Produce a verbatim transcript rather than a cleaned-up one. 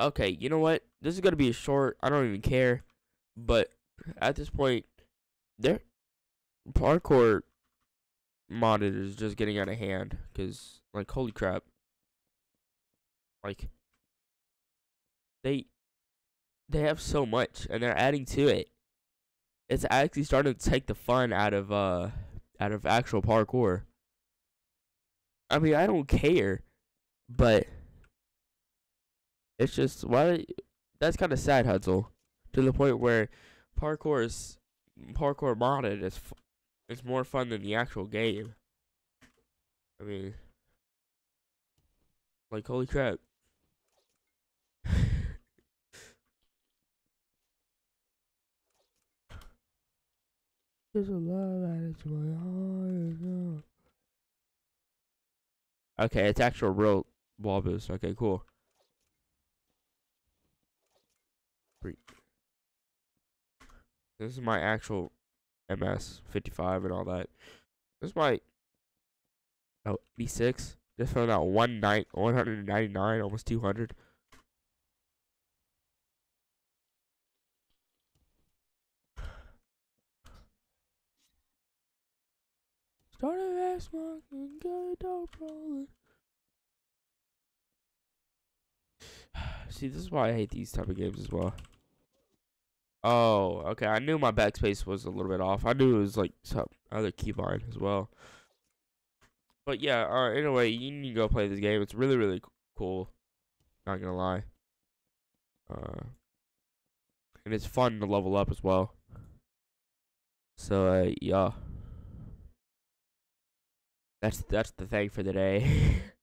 Okay, you know what? This is going to be a short. I don't even care. But at this point, their parkour modded is just getting out of hand. Because, like, holy crap. Like, they, they have so much. And they're adding to it. It's actually starting to take the fun out of, uh, out of actual parkour. I mean, I don't care. But it's just, why, that's kind of sad, Hutzel, to the point where parkour is, parkour modded is, it's more fun than the actual game. I mean, like, holy crap. There's a love added to my heart. Okay, it's actual real wall boost. Okay, cool. This is my actual M S fifty-five and all that. This is my oh eighty-six. Just found out one night one hundred and ninety-nine, almost two hundred. Started ass walking, got a dog rolling. See, this is why I hate these type of games as well. Oh, okay. I knew my backspace was a little bit off. I knew it was like some other keybind as well. But yeah, uh, anyway, you need to go play this game. It's really, really cool. Not gonna lie. Uh, and it's fun to level up as well. So uh, yeah, that's that's the thing for today.